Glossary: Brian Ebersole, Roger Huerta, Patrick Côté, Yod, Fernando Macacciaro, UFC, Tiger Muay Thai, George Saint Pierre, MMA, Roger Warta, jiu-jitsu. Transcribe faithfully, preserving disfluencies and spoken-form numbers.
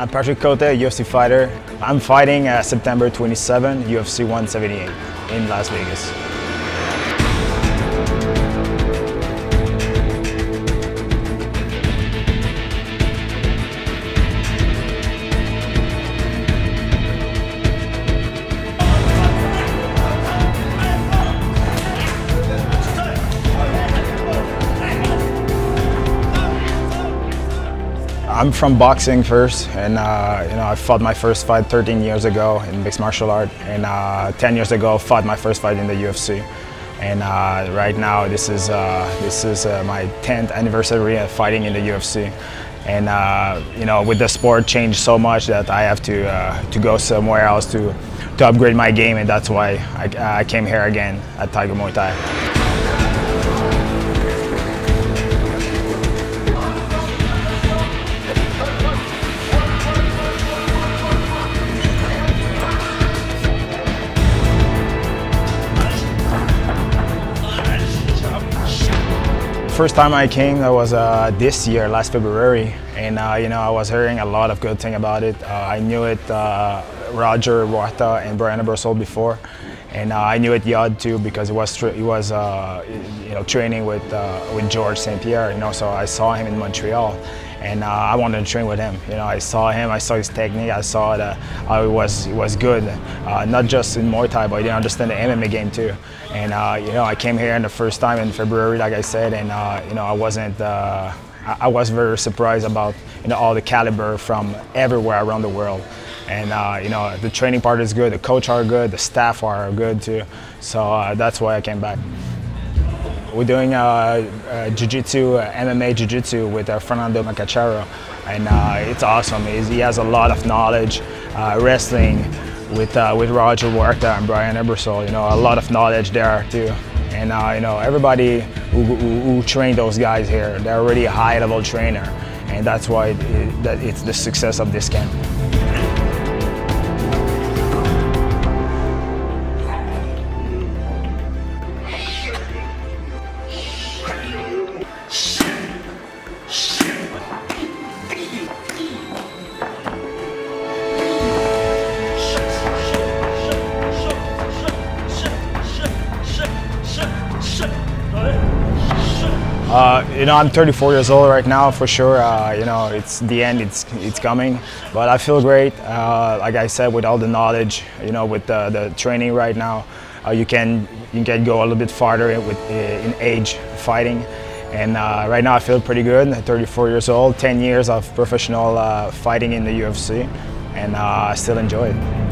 I'm Patrick Côté, a U F C fighter. I'm fighting uh, September twenty-seventh, U F C one seventy-eight in Las Vegas. I'm from boxing first, and uh, you know, I fought my first fight thirteen years ago in mixed martial art, and uh, ten years ago fought my first fight in the U F C. And uh, right now, this is uh, this is uh, my tenth anniversary of fighting in the U F C. And uh, you know, with the sport changed so much that I have to uh, to go somewhere else to to upgrade my game, and that's why I, I came here again at Tiger Muay Thai. First time I came, that was uh, this year, last February, and uh, you know, I was hearing a lot of good things about it. Uh, I knew it, uh, Roger Warta and Brian Ebersole before, and uh, I knew it Yod too because he was he was uh, you know, training with uh, with George Saint Pierre, you know, so I saw him in Montreal, and uh, I wanted to train with him. You know, I saw him, I saw his technique, I saw that uh, it was it was good, uh, not just in Muay Thai, but I understand the M M A game too. And uh, you know, I came here in the first time in February, like I said, and uh, you know, I wasn't, uh, I, I was very surprised about, you know, all the caliber from everywhere around the world. And uh, you know, the training part is good, the coach are good, the staff are good too. So uh, that's why I came back. We're doing uh, uh, jiu-jitsu, uh, M M A jiu-jitsu with uh, Fernando Macacciaro, and uh, it's awesome. He's, he has a lot of knowledge, uh, wrestling with uh, with Roger Huerta and Brian Ebersole. You know, a lot of knowledge there too. And uh, you know, everybody who, who, who trained those guys here, they're already a high-level trainer, and that's why it, it, that it's the success of this camp. Uh, you know, I'm thirty-four years old right now, for sure. Uh, you know, it's the end, it's, it's coming. But I feel great, uh, like I said, with all the knowledge, you know, with the, the training right now. Uh, you can, you can go a little bit farther in, with, in age fighting. And uh, right now I feel pretty good, I'm thirty-four years old, ten years of professional uh, fighting in the U F C, and uh, I still enjoy it.